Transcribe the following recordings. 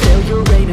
Failure ain't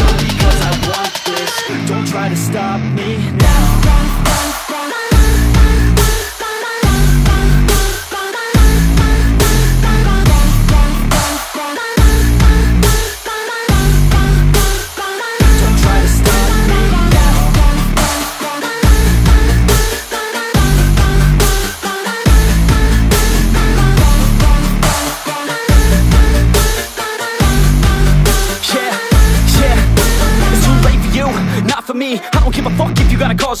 No, because I want this, don't try to stop me now. I don't give a fuck if you got a college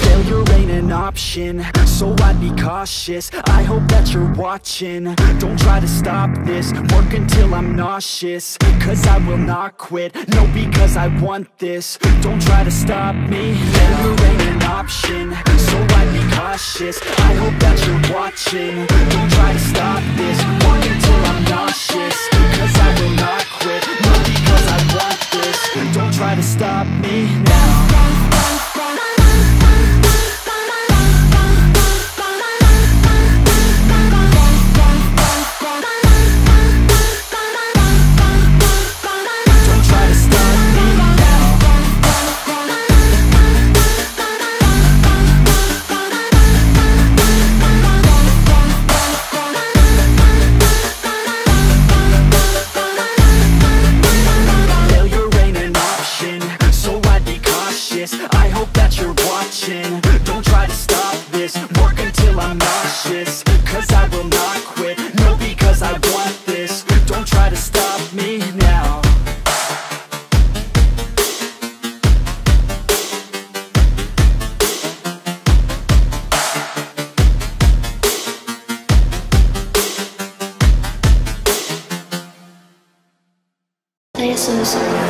Failure ain't an option, so I'd be cautious. I hope that you're watching, don't try to stop this. Work until I'm nauseous, cause I will not quit. No, because I want this, don't try to stop me. Failure ain't an option, so I'd be cautious. I hope that you're watching, don't try to stop this. Work until I'm nauseous, cause I will not quit. No, because I want this, don't try to stop me now. places.